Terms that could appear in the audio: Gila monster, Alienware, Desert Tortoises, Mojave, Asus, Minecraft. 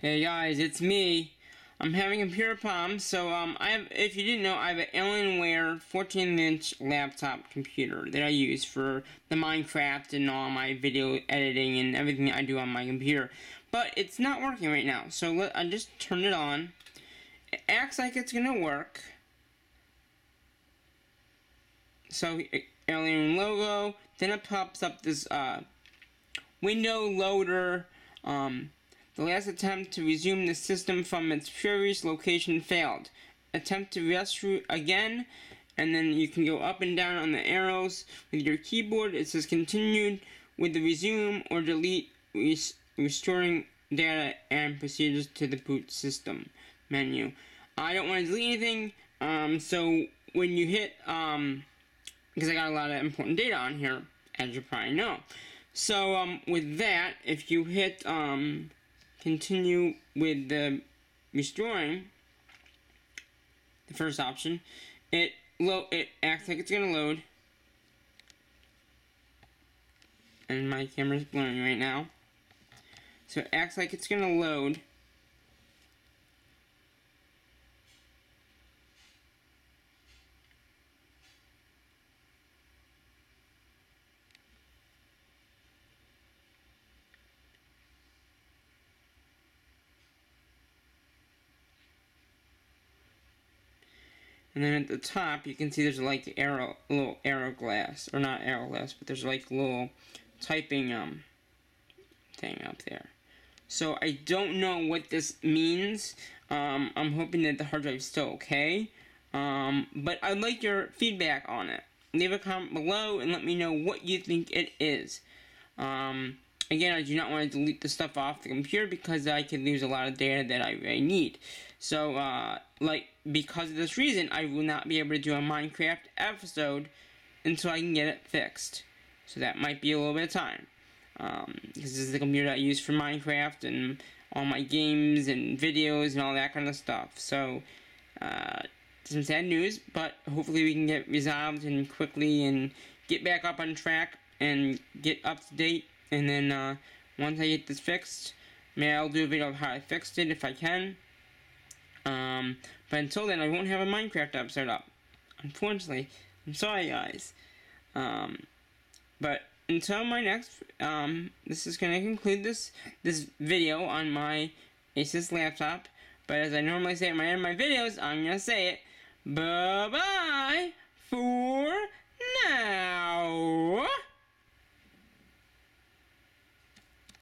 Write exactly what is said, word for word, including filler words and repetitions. Hey guys, it's me. I'm having computer problems, so um, I have, if you didn't know, I have an Alienware fourteen inch laptop computer that I use for the Minecraft and all my video editing and everything I do on my computer. But it's not working right now, so let, I just turned it on. It acts like it's gonna work. So Alien logo, then it pops up this uh, window loader. Um, The last attempt to resume the system from its previous location failed. Attempt to restroot again, and then you can go up and down on the arrows with your keyboard. It says continued with the resume or delete res restoring data and procedures to the boot system menu. I don't want to delete anything, um, so when you hit, um, because I got a lot of important data on here, as you probably know. So um, with that, if you hit, um, continue with the restoring, the first option, it lo it acts like it's gonna load, and my camera's blurring right now, so it acts like it's gonna load, and then at the top you can see there's like arrow, little arrow glass, or not arrow glass, but there's like little typing um thing up there. So I don't know what this means. Um, I'm hoping that the hard drive's still okay. Um, but I'd like your feedback on it. Leave a comment below and let me know what you think it is. Um, again, I do not want to delete the stuff off the computer because I could lose a lot of data that I really need. So, uh, like, because of this reason, I will not be able to do a Minecraft episode until I can get it fixed. So that might be a little bit of time. Um, because this is the computer I use for Minecraft and all my games and videos and all that kind of stuff. So, uh, some sad news, but hopefully we can get resolved and quickly and get back up on track and get up to date. And then, uh, once I get this fixed, maybe I'll do a video of how I fixed it if I can. Um, but until then, I won't have a Minecraft episode up. Unfortunately, I'm sorry, guys. Um, but until my next, um, this is going to conclude this this video on my Asus laptop. But as I normally say at my end of my videos, I'm going to say it. Bye bye.